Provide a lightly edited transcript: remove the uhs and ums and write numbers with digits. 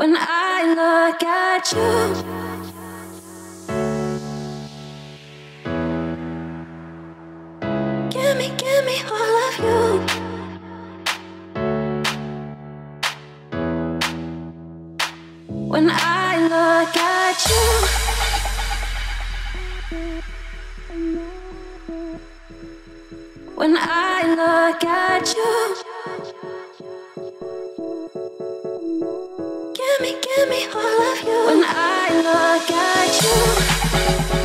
When I look at you, give me all of you. When I look at you, when I look at you, give me all of you. When I look at you.